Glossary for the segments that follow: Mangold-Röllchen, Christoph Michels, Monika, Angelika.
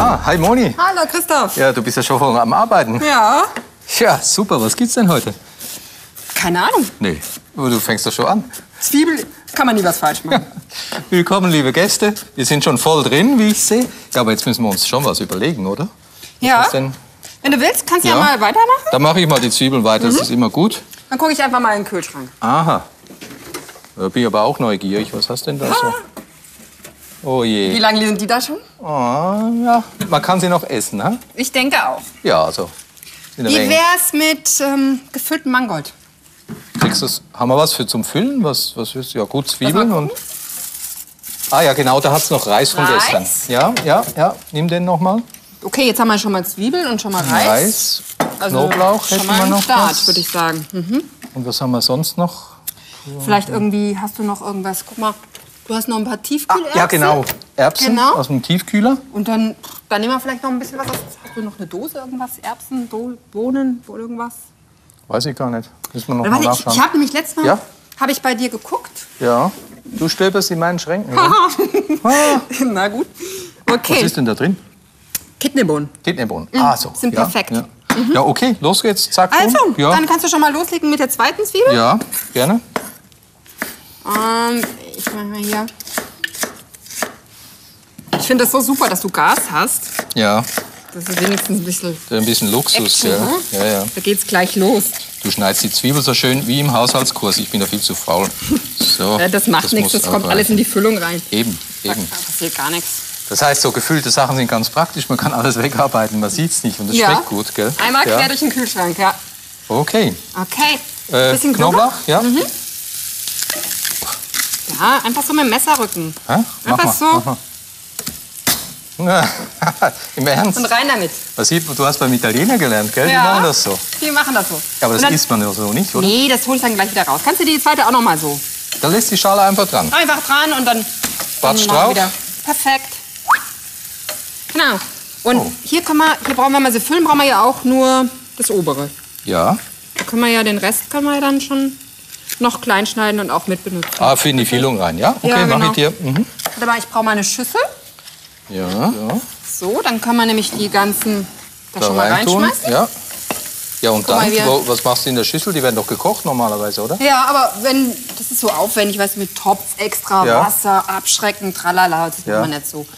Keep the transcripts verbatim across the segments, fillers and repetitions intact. Ah, hi Moni. Hallo Christoph. Ja, du bist ja schon am Arbeiten. Ja. Ja, super. Was gibt's denn heute? Keine Ahnung. Nee, aber du fängst doch schon an. Zwiebel, kann man nie was falsch machen. Ja. Willkommen, liebe Gäste. Wir sind schon voll drin, wie ich sehe. Ja, aber jetzt müssen wir uns schon was überlegen, oder? Was ja. Denn? Wenn du willst, kannst du ja, ja mal weitermachen. Dann mache ich mal die Zwiebeln weiter, mhm. Das ist immer gut. Dann gucke ich einfach mal in den Kühlschrank. Aha. Da bin ich aber auch neugierig. Was hast denn da so? Oh je. Wie lange sind die da schon? Oh, ja. Man kann sie noch essen, ne? Ich denke auch. Ja, also. Wie wär's mit ähm, gefülltem Mangold? Kriegst du's, haben wir was für zum Füllen? Was, was willst du? Ja, gut, Zwiebeln und... Ah ja, genau, da hat's noch Reis von Reis? gestern. Ja, ja, ja, nimm den noch mal. Okay, jetzt haben wir schon mal Zwiebeln und schon mal Reis. Reis, also Knoblauch hätten wir noch Start, würde ich sagen. Mhm. Und was haben wir sonst noch? Vielleicht irgendwie, hast du noch irgendwas, guck mal, du hast noch ein paar Tiefkühlerbsen. Ah, ja, genau, Erbsen genau. aus dem Tiefkühler. Und dann, dann nehmen wir vielleicht noch ein bisschen was, hast du noch eine Dose, irgendwas, Erbsen, Bohnen, irgendwas? Weiß ich gar nicht. Müssen wir noch mal nachschauen. Ich, ich habe nämlich letztes Mal ja? hab ich bei dir geguckt. Ja. Du stöberst in meinen Schränken. Na gut. Okay. Was ist denn da drin? Kidneybohnen. Kidneybohnen. Mhm. Ah, so. Sind ja, perfekt. Ja. Mhm. Ja, okay. Los geht's. Zack. Also, ja. Dann kannst du schon mal loslegen mit der zweiten Zwiebel. Ja, gerne. Ähm, ich mach mal hier. Ich finde das so super, dass du Gas hast. Ja. Das ist wenigstens ein bisschen, ein bisschen Luxus, Action, ja. Ja, ja. Da geht's gleich los. Du schneidest die Zwiebel so schön wie im Haushaltskurs. Ich bin da viel zu faul. So, ja, das macht das nichts, das kommt reichen. alles in die Füllung rein. Eben, eben. Da passiert gar nichts. Das heißt, so gefüllte Sachen sind ganz praktisch. Man kann alles wegarbeiten, man sieht's nicht und es ja. schmeckt gut, gell? Einmal ja. quer durch den Kühlschrank, ja. Okay. Okay. Ein bisschen äh, Knoblauch, ja. Mhm. Ja, einfach so mit dem Messerrücken. Ja? Einfach mal, so. Im Ernst? Und rein damit. Was sieht, du hast beim Italiener gelernt, gell? Ja, die machen das so. Die machen das so. Ja, aber das dann, isst man ja so nicht, oder? Nee, das hole ich dann gleich wieder raus. Kannst du die zweite auch noch mal so? Dann lässt die Schale einfach dran. Einfach dran und dann. Batsch drauf. Wieder. Perfekt. Genau. Und oh. hier, können wir, hier brauchen wir mal so füllen, brauchen wir ja auch nur das obere. Ja. Da können wir ja den Rest können wir dann schon noch klein schneiden und auch mitbenutzen. Ah, für in die Füllung rein, ja? Okay, ja, genau. Mach ich dir. Mhm. Aber ich brauche mal eine Schüssel. Ja. ja. So, dann kann man nämlich die ganzen da, da schon mal rein reinschmeißen. Ja. Ja, und dann, mal, was machst du in der Schüssel? Die werden doch gekocht normalerweise, oder? Ja, aber wenn, das ist so aufwendig, weißt du, mit Topf, extra ja. Wasser, abschrecken, tralala, das ja. macht man nicht so. Einen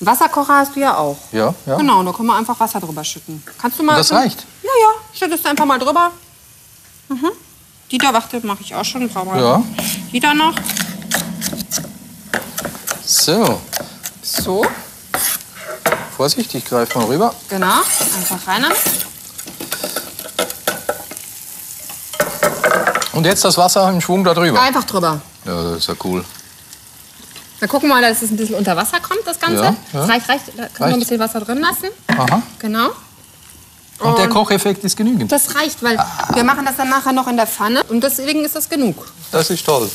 Wasserkocher hast du ja auch. Ja, ja. Genau, da können wir einfach Wasser drüber schütten. Kannst du mal... Und das reicht? Ja, ja, schüttest du einfach mal drüber. Mhm. Die da, warte, mache ich auch schon. Brauch mal. Ja. Die da noch. So. So. Vorsichtig, greif mal rüber. Genau, einfach rein. Und jetzt das Wasser im Schwung da drüber? Einfach drüber. Ja, das ist ja cool. Dann gucken wir mal, dass es ein bisschen unter Wasser kommt, das Ganze. Ja, ja. Reicht, reicht. Da können wir ein bisschen Wasser drin lassen. Aha. Genau. Und, und der Kocheffekt ist genügend? Das reicht, weil ah. wir machen das dann nachher noch in der Pfanne. Und deswegen ist das genug. Das ist toll.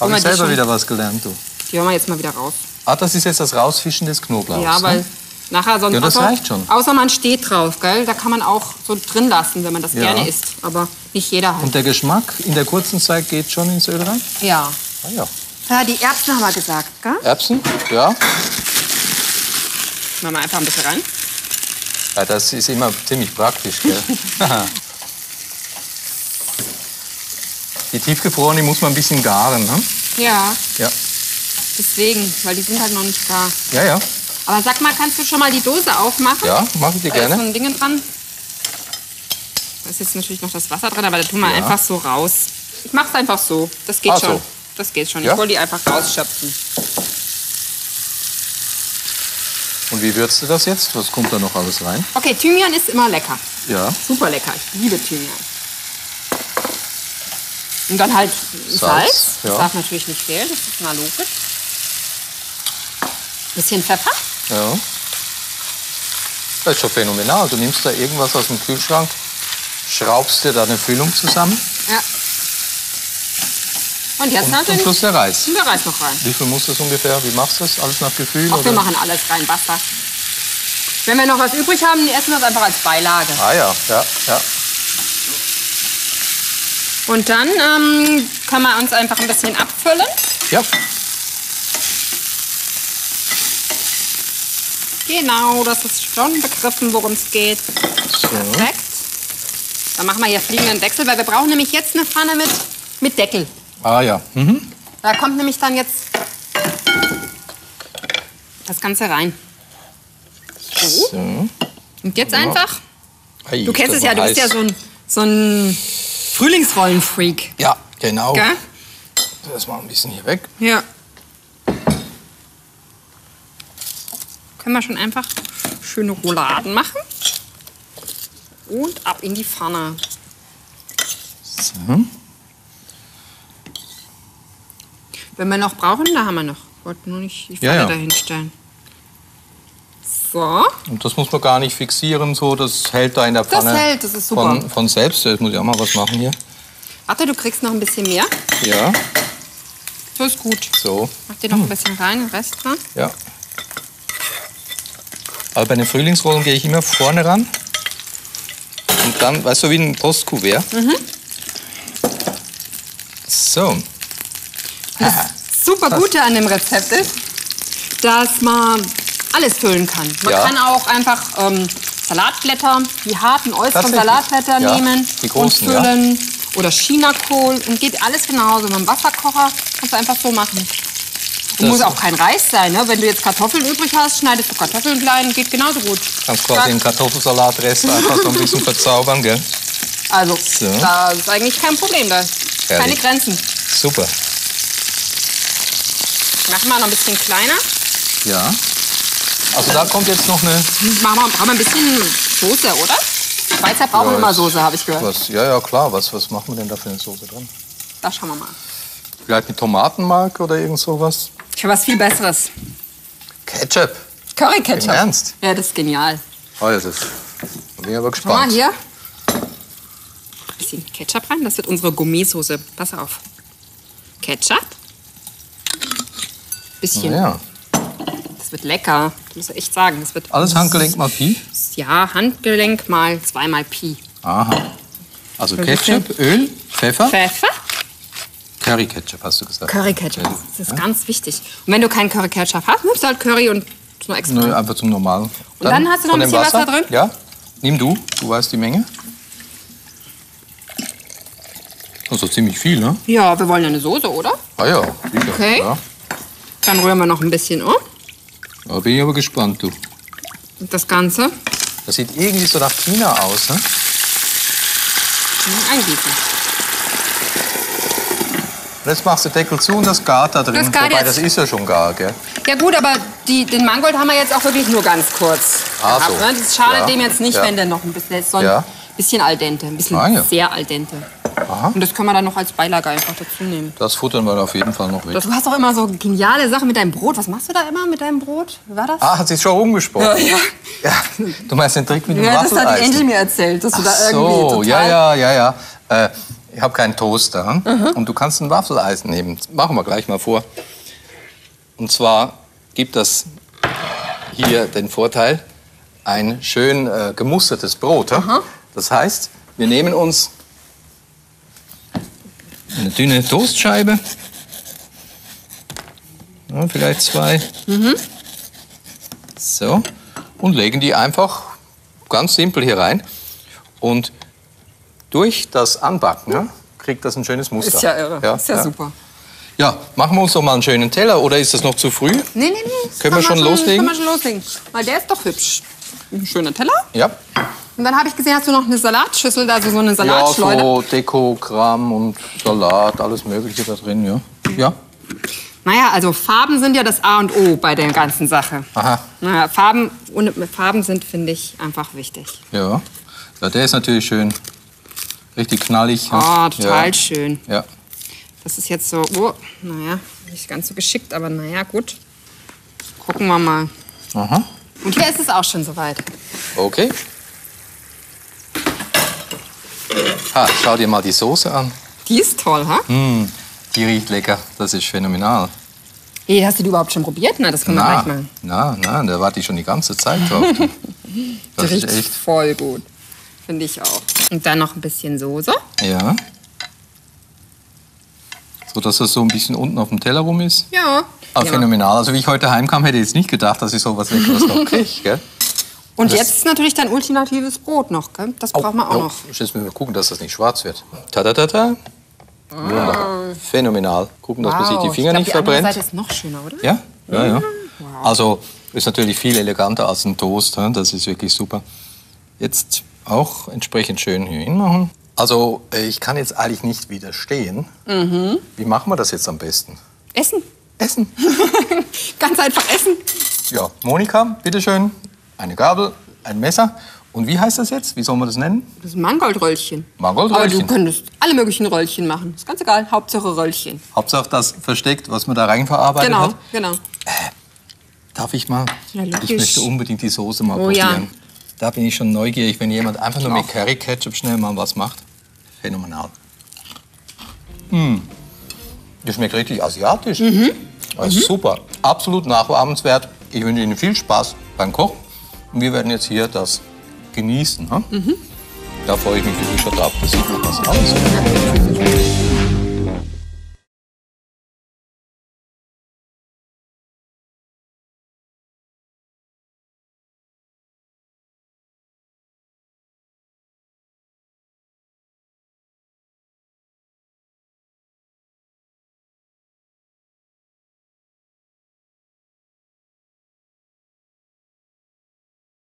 Habe ich selber wieder was gelernt, du. Die holen wir jetzt mal wieder raus. Ah, das ist jetzt das Rausfischen des Knoblauchs. Ja, weil... Ne? Nachher sonst ja, das außer, reicht schon. Außer man steht drauf, gell? Da kann man auch so drin lassen, wenn man das ja. gerne isst. Aber nicht jeder halt. Und der Geschmack in der kurzen Zeit geht schon ins Öl rein? Ja. Ah, ja. Ja, die Erbsen haben wir gesagt, gell? Erbsen, ja. Machen wir einfach ein bisschen rein. Ja, das ist immer ziemlich praktisch, gell? Die tiefgefrorene muss man ein bisschen garen, ne? Ja. Ja. Deswegen, weil die sind halt noch nicht gar. Ja, ja. Aber sag mal, kannst du schon mal die Dose aufmachen? Ja, mach ich dir gerne. Da ist so ein Ding dran. Da ist jetzt natürlich noch das Wasser dran, aber da tun wir ja. einfach so raus. Ich mach's einfach so. Das geht Ach schon. So. Das geht schon. Ja? Ich hol die einfach rausschöpfen. Und wie würzt du das jetzt? Was kommt da noch alles rein? Okay, Thymian ist immer lecker. Ja. Super lecker. Ich liebe Thymian. Und dann halt Salz. Salz. Ja. Das darf natürlich nicht fehlen. Das ist mal logisch. Ein bisschen Pfeffer. Ja. Das ist schon phänomenal. Du nimmst da irgendwas aus dem Kühlschrank, schraubst dir da eine Füllung zusammen. Ja. Und jetzt und, natürlich plus der Reis. Der Reis noch rein. Wie viel muss das ungefähr? Wie machst du das? Alles nach Gefühl? Auch wir machen alles rein, Wasser. Wenn wir noch was übrig haben, essen wir es einfach als Beilage. Ah ja, ja, ja. Und dann ähm, kann man uns einfach ein bisschen abfüllen. Ja. Genau, das ist schon begriffen, worum es geht. So. Perfekt. Dann machen wir hier fliegenden Wechsel, weil wir brauchen nämlich jetzt eine Pfanne mit, mit Deckel. Ah ja. Mhm. Da kommt nämlich dann jetzt das Ganze rein. So. So. Und jetzt ja. einfach. Hey, du kennst es ja, du bist ja so ein, so ein Frühlingsrollenfreak. Ja, genau. Gell? Das mal ein bisschen hier weg. Ja. Können wir schon einfach schöne Rouladen machen. Und ab in die Pfanne. So. Wenn wir noch brauchen, da haben wir noch. Ich wollte nur nicht die Pfanne ja, ja. dahinstellen. So. Und das muss man gar nicht fixieren, so das hält da in der Pfanne. Das hält, das ist super. Von, von selbst. Jetzt muss ich auch mal was machen hier. Warte, du kriegst noch ein bisschen mehr. Ja. So ist gut. So. Mach dir noch hm. ein bisschen rein, den Rest dran. Ja. Aber bei den Frühlingsrollen gehe ich immer vorne ran. Und dann, weißt du, wie ein Postkuvert. Mhm. So. Das super Gute an dem Rezept ist, dass man alles füllen kann. Man ja. kann auch einfach ähm, Salatblätter, die harten äußeren Salatblätter ja. nehmen die großen, und füllen. Ja. Oder Chinakohl. Und geht alles genauso. Mit dem Wasserkocher kannst du einfach so machen. Und muss auch kein Reis sein, ne? Wenn du jetzt Kartoffeln übrig hast, schneidest du Kartoffeln klein, geht genauso gut. Kannst quasi den Kartoffelsalat-Rest einfach so ein bisschen verzaubern, gell? Also, so. Da ist eigentlich kein Problem, da keine Grenzen. Super. Machen wir noch ein bisschen kleiner. Ja. Also da kommt jetzt noch eine... Machen wir, brauchen wir ein bisschen Soße, oder? Schweizer brauchen ja, immer Soße, habe ich gehört. Was, ja, ja, klar. Was, was machen wir denn da für eine Soße drin? Da schauen wir mal. Vielleicht eine Tomatenmark oder irgend sowas? Ich habe was viel Besseres. Ketchup. Curry-Ketchup. Im Ernst? Ja, das ist genial. Oh, das ist... Da bin ich aber gespannt. Schau mal hier. Ein bisschen Ketchup rein. Das wird unsere Gourmet-Soße. Pass auf. Ketchup. Bisschen. Na ja. Das wird lecker. Das muss ich echt sagen. Das wird alles Handgelenk mal Pi? Ja, Handgelenk mal zweimal Pi. Aha. Also Ketchup, Öl, Pfeffer. Pfeffer. Curry-Ketchup, hast du gesagt. Curry-Ketchup, das ist ganz wichtig. Und wenn du keinen Curry-Ketchup hast, nimmst du halt Curry und nur extra. Nö, einfach zum normalen. Und dann, dann hast du noch ein bisschen Wasser? Wasser drin? Ja, nimm du, du weißt die Menge. Also ziemlich viel, ne? Ja, wir wollen ja eine Soße, oder? Ah ja, sicher. Okay, ja. Dann rühren wir noch ein bisschen um. Da bin ich aber gespannt, du. Und das Ganze? Das sieht irgendwie so nach China aus, ne? Eingießen. Jetzt machst du Deckel zu und das Gar da drin. Das, Gar Wobei, das ist ja schon gar, gell? Ja gut, aber die, den Mangold haben wir jetzt auch wirklich nur ganz kurz ah, gehabt. So. Ne? Das schadet ja. dem jetzt nicht, ja. wenn der noch ein bisschen, so ein ja. bisschen al dente, ein bisschen ah, ja. sehr al dente. Aha. Und das können wir dann noch als Beilage einfach dazu nehmen. Das futtern wir auf jeden Fall noch weg. Du hast auch immer so geniale Sachen mit deinem Brot. Was machst du da immer mit deinem Brot? Wie war das? Ah, hat sich schon rumgesprochen. Ja, ja. Ja. Du meinst den Trick mit dem Waffeleisen? Ja, das hat die Angel mir erzählt, dass Ach du da irgendwie so. Ja, ja, ja, ja. Äh, Ich habe keinen Toaster hm? mhm. und du kannst ein Waffeleisen nehmen. Das machen wir gleich mal vor. Und zwar gibt das hier den Vorteil, ein schön äh, gemustertes Brot. Hm? Mhm. Das heißt, wir nehmen uns eine dünne Toastscheibe, ja, vielleicht zwei, mhm. so, und legen die einfach ganz simpel hier rein. Und durch das Anbacken ne, kriegt das ein schönes Muster. Ist ja irre, ja, ist ja, ja super. Ja, machen wir uns doch mal einen schönen Teller, oder ist das noch zu früh? Nee, nee, nee. Können wir schon loslegen? Können wir schon loslegen, weil der ist doch hübsch. Ein schöner Teller. Ja. Und dann habe ich gesehen, hast du noch eine Salatschüssel, also so eine Salatschleuder. Ja, so Dekogramm und Salat, alles Mögliche da drin, ja. ja. Naja, also Farben sind ja das A und O bei der ganzen Sache. Aha. Naja, Farben, Farben sind, finde ich, einfach wichtig. Ja. ja, der ist natürlich schön. Richtig knallig. Oh, total ja. schön. Ja. Das ist jetzt so, oh, naja, nicht ganz so geschickt, aber naja, gut. Gucken wir mal. Aha. Und hier ist es auch schon soweit. Okay. Ha, schau dir mal die Soße an. Die ist toll, ha? Mm. Die riecht lecker. Das ist phänomenal. Hey, hast du die überhaupt schon probiert? Na, das können wir gleich mal. Na, na, da warte ich schon die ganze Zeit drauf. Das riecht echt voll gut. Finde ich auch. Und dann noch ein bisschen Soße. Ja. So, dass das so ein bisschen unten auf dem Teller rum ist. Ja. Aber ja, phänomenal. Also wie ich heute heimkam, hätte ich jetzt nicht gedacht, dass ich so was Leckeres noch kriege, gell? Und das jetzt ist natürlich dein ultimatives Brot noch, gell? Das oh, brauchen wir auch oh. noch. Jetzt müssen wir gucken, dass das nicht schwarz wird. Ta-ta-ta-ta. Ah. Phänomenal. Gucken, dass wow. man sich die Finger glaub, nicht die verbrennt. Die Seite ist noch schöner, oder? Ja, ja, ja. Wow. Also ist natürlich viel eleganter als ein Toast. Das ist wirklich super. Jetzt auch entsprechend schön hier hinmachen. Also ich kann jetzt eigentlich nicht widerstehen. Mhm. Wie machen wir das jetzt am besten? Essen. Essen. Ganz einfach essen. Ja, Monika, bitteschön. Eine Gabel, ein Messer. Und wie heißt das jetzt? Wie soll man das nennen? Das ist ein Mangoldröllchen. Mangoldröllchen. Aber du könntest alle möglichen Röllchen machen. Ist ganz egal. Hauptsache Röllchen. Hauptsache das versteckt, was man da reinverarbeitet genau, hat. Genau, genau. Äh, darf ich mal? Ja, ich möchte unbedingt die Soße mal oh, probieren. Ja. Da bin ich schon neugierig, wenn jemand einfach nur mit Curry Ketchup schnell mal was macht. Phänomenal. Mmh. Das schmeckt richtig asiatisch. Mhm. Das ist mhm. super. Absolut nachahmenswert. Ich wünsche Ihnen viel Spaß beim Kochen. Und wir werden jetzt hier das genießen. Ne? Mhm. Da freue ich mich wirklich schon drauf, dass ich noch was anderes mache.